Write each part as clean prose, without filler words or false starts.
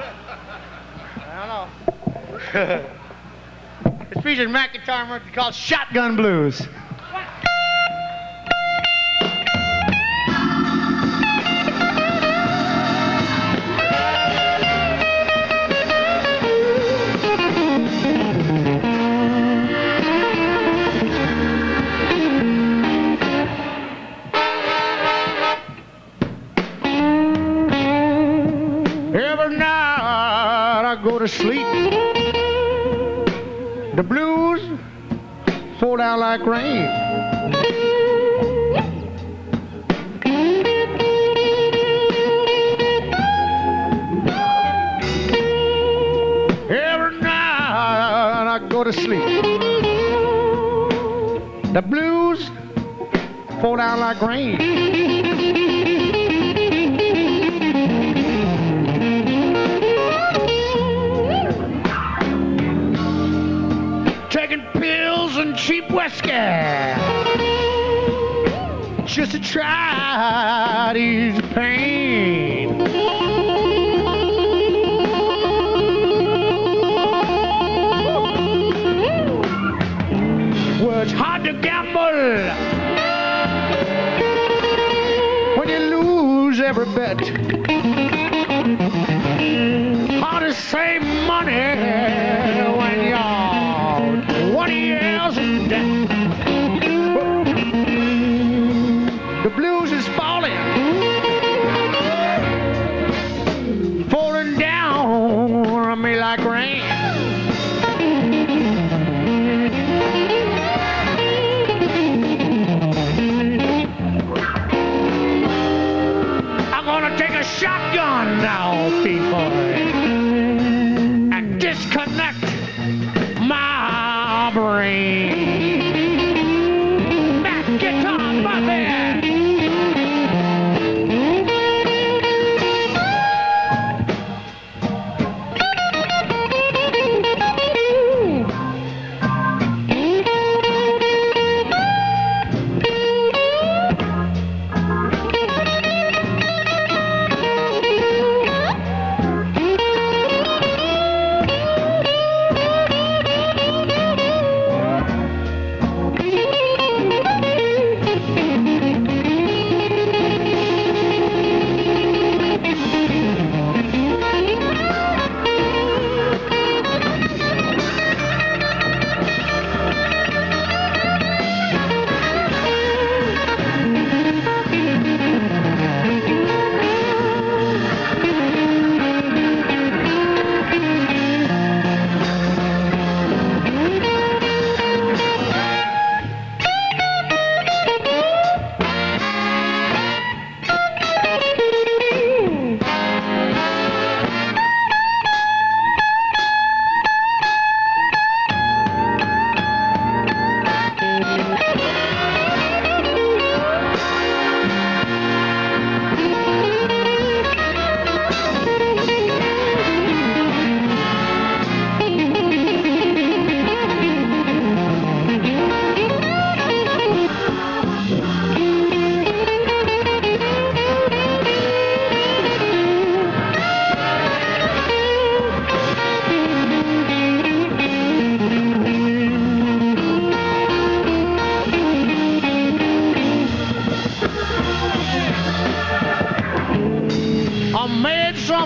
I don't know. It's featuring Matt Guitar Murphy called Shotgun Blues. Go to sleep, the blues fall down like rain. Every night I go to sleep, the blues fall down like rain. Cheap whiskey, just to try to ease the pain. Well, it's hard to gamble when you lose every bet. Hard to save money when you're 20 years. The blues is falling, falling down on me like rain. I'm gonna take a shotgun now, people, and disconnect my brain.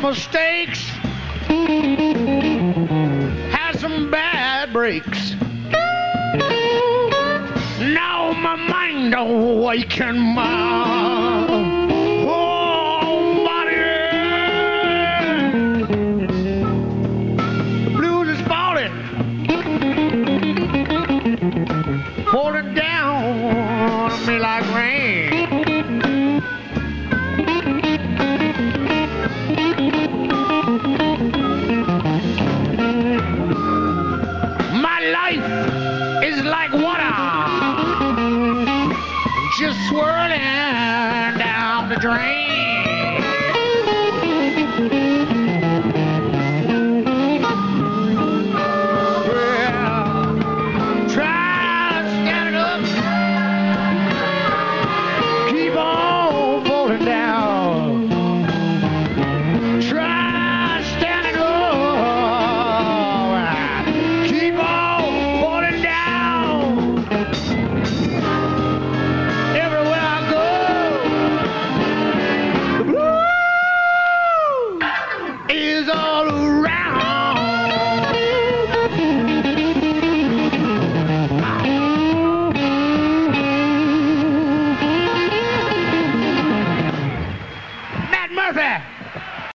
Mistakes, had some bad breaks. Now my mind awakened, my whole body. The blues is falling, falling down on me like rain. Just swirling down the drain. Well, try to stand it up, keep on falling down. Try to stand it up. Everywhere I go, the blues is on.